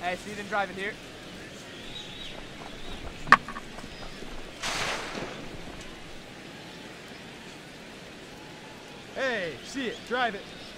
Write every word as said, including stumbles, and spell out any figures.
Hey, see them driving here. Hey, see it, drive it.